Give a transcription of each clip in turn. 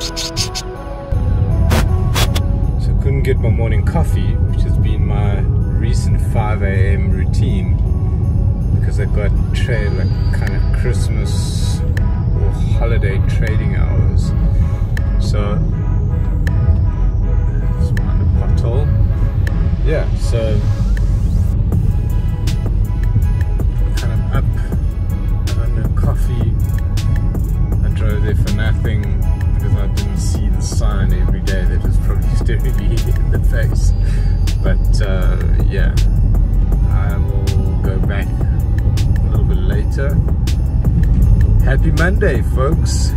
So I couldn't get my morning coffee, which has been my recent 5 AM routine, because I got trade like kind of Christmas or holiday trading hours. So just mind a pothole. Yeah, so kind of up, I got no coffee. I drove there for nothing because I didn't see the sign every day that was probably staring me in the face. But yeah, I will go back a little bit later. Happy Monday, folks.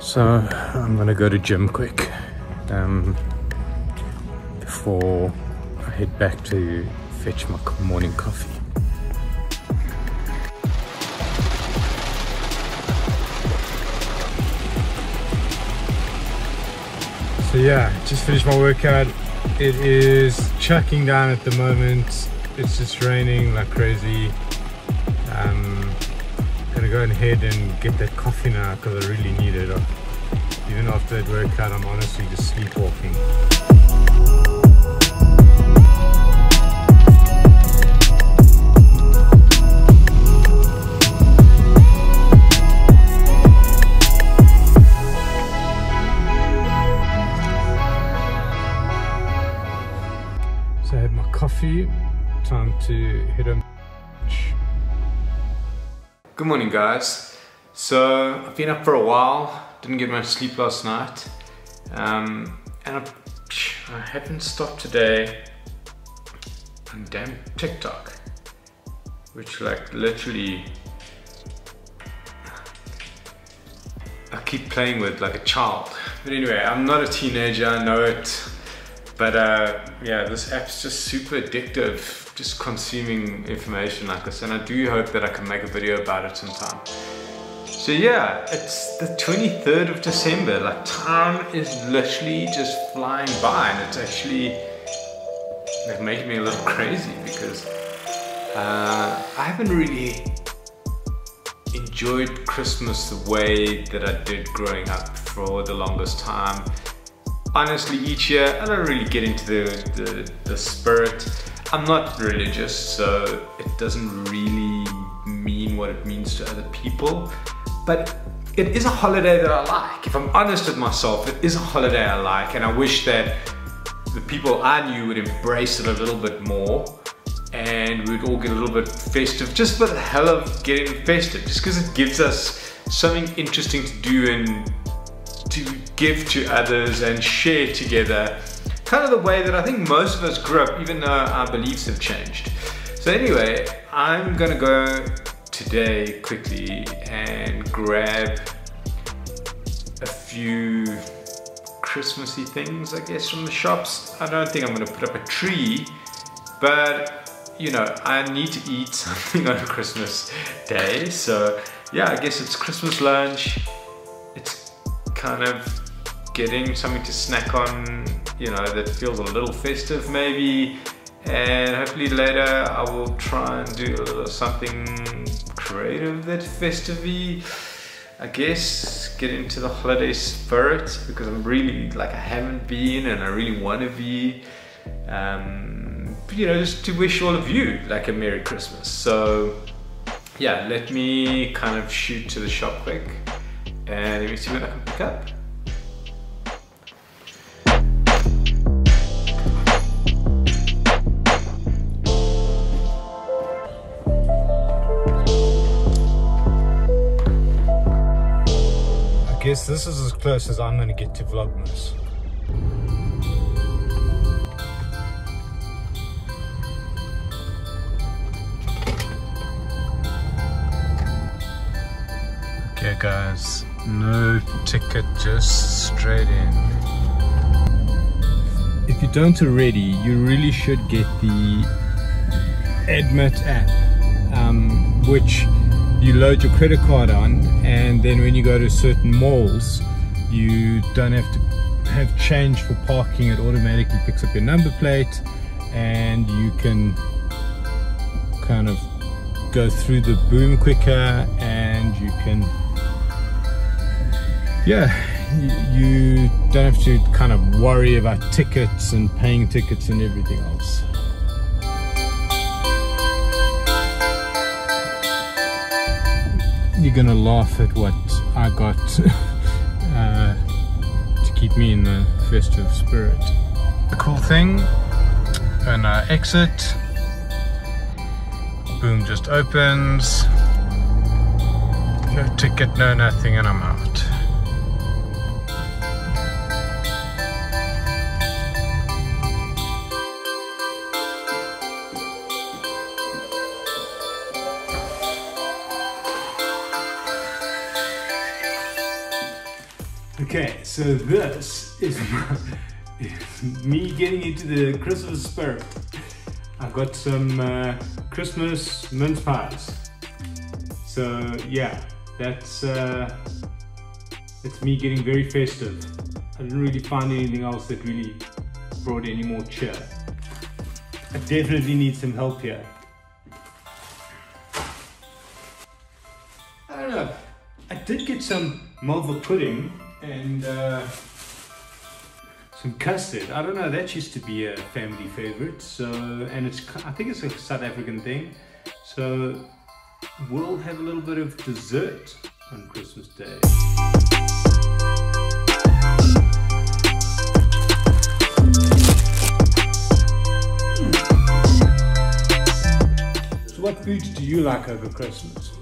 So I'm gonna go to gym quick before I head back to fetch my morning coffee. So yeah, just finished my workout. It is chucking down at the moment. It's just raining like crazy. Gonna go ahead and get that coffee now because I really need it. Even after that workout, I'm honestly just sleepwalking. So I had my coffee, time to head home. Good morning, guys. So I've been up for a while, didn't get much sleep last night, and I haven't stopped today on damn TikTok, which like literally I keep playing with like a child. But anyway, I'm not a teenager, I know it, but yeah, this app's just super addictive. Just consuming information like this, and I do hope that I can make a video about it sometime. So yeah, it's the 23rd of December, like time is literally just flying by, and it's actually like making me a little crazy because I haven't really enjoyed Christmas the way that I did growing up for the longest time. Honestly, each year I don't really get into the spirit. I'm not religious, so it doesn't really mean what it means to other people, but it is a holiday that I like. If I'm honest with myself, it is a holiday I like, and I wish that the people I knew would embrace it a little bit more, and we'd all get a little bit festive, just for the hell of getting festive, just because it gives us something interesting to do and to give to others and share together. Kind of the way that I think most of us grew up, even though our beliefs have changed. So anyway, I'm gonna go today quickly and grab a few Christmassy things, I guess, from the shops. I don't think I'm gonna put up a tree, but you know, I need to eat something on Christmas Day. So yeah, I guess it's Christmas lunch. It's kind of getting something to snack on, you know, that feels a little festive maybe, and hopefully later I will try and do a little something creative that festive-y, I guess, get into the holiday spirit, because I'm really, like, I haven't been and I really want to be, but you know, just to wish all of you like a Merry Christmas. So yeah, let me kind of shoot to the shop quick and let me see what I can pick up. I guess this is as close as I'm going to get to Vlogmas. Okay guys, no ticket, just straight in. If you don't already, you really should get the Admit app, which you load your credit card on, and then when you go to certain malls, you don't have to have change for parking. It automatically picks up your number plate, and you can kind of go through the boom quicker, and you can, yeah, you don't have to kind of worry about tickets and paying tickets and everything else. You're gonna laugh at what I got to keep me in the festive spirit. The cool thing, when I exit, boom just opens, no ticket, no nothing, and I'm out. Okay, so this is me getting into the Christmas spirit. I got some Christmas mince pies. So yeah, that's me getting very festive. I didn't really find anything else that really brought any more cheer. I definitely need some help here. I don't know. I did get some malva pudding and some custard. I don't know, that used to be a family favorite, so, and it's, I think it's a South African thing, so we'll have a little bit of dessert on Christmas Day. So what foods do you like over Christmas?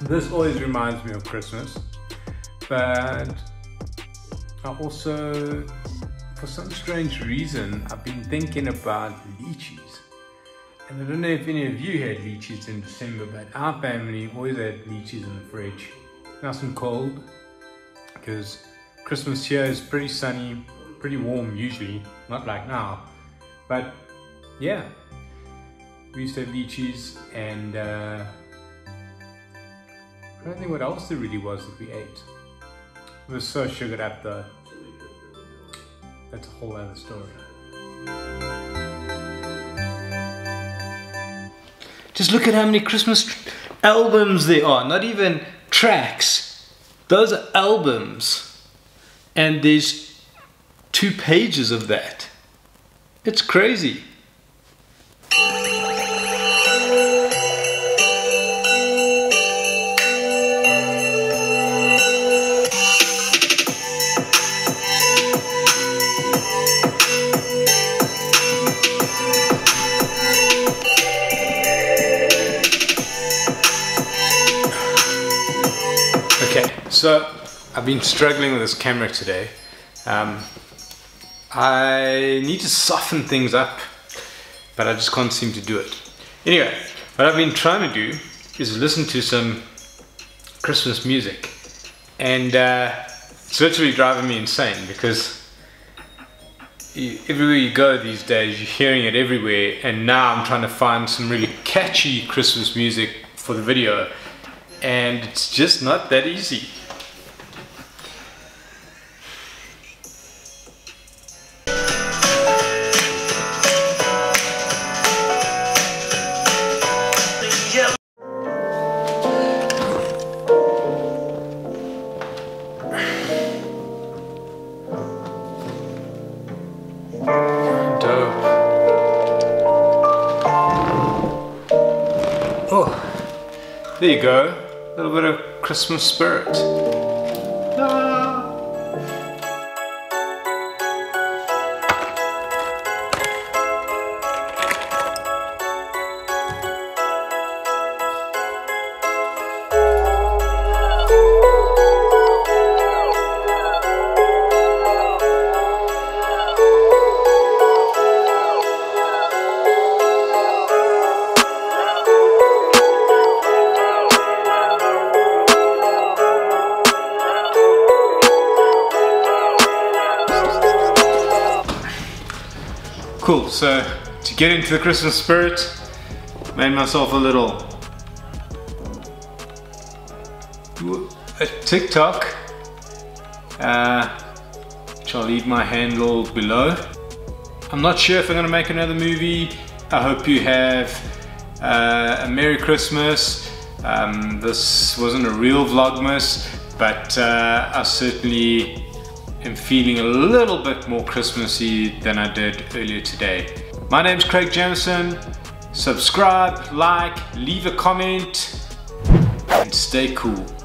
This always reminds me of Christmas, but I also, for some strange reason, I've been thinking about lychees. And I don't know if any of you had lychees in December, but our family always had lychees in the fridge. Nice and cold, because Christmas here is pretty sunny, pretty warm usually, not like now. But yeah, we used to have lychees, and I don't think what else there really was that we ate. It was so sugared up though. That's a whole other story. Just look at how many Christmas albums there are, not even tracks. Those are albums. And there's 2 pages of that. It's crazy. So I've been struggling with this camera today. I need to soften things up, but I just can't seem to do it. Anyway, what I've been trying to do is listen to some Christmas music, and it's literally driving me insane, because everywhere you go these days you're hearing it everywhere, and now I'm trying to find some really catchy Christmas music for the video, and it's just not that easy. Oh, there you go. A little bit of Christmas spirit. Cool, so to get into the Christmas spirit, made myself a little do a TikTok, which I'll leave my handle below. I'm not sure if I'm going to make another movie. I hope you have a Merry Christmas. This wasn't a real Vlogmas, but I certainly am feeling a little bit more Christmassy than I did earlier today. My name's Craig Jamieson. Subscribe, like, leave a comment, and stay cool.